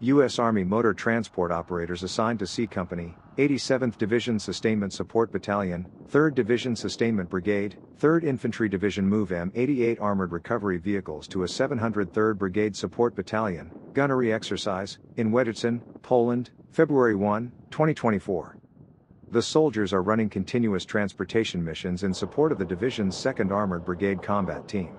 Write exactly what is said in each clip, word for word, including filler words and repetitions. U S Army Motor Transport Operators assigned to C Company, eighty-seventh Division Sustainment Support Battalion, third Division Sustainment Brigade, third Infantry Division move M eighty-eight Armored Recovery Vehicles to a seven hundred third Brigade Support Battalion, Gunnery Exercise, in Wedrzyn, Poland, February first, twenty twenty-four. The soldiers are running continuous transportation missions in support of the division's second Armored Brigade Combat Team.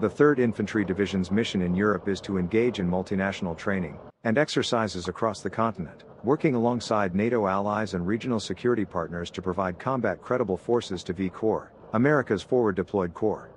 The third Infantry Division's mission in Europe is to engage in multinational training and exercises across the continent, working alongside NATO allies and regional security partners to provide combat credible forces to V Corps, America's forward-deployed corps.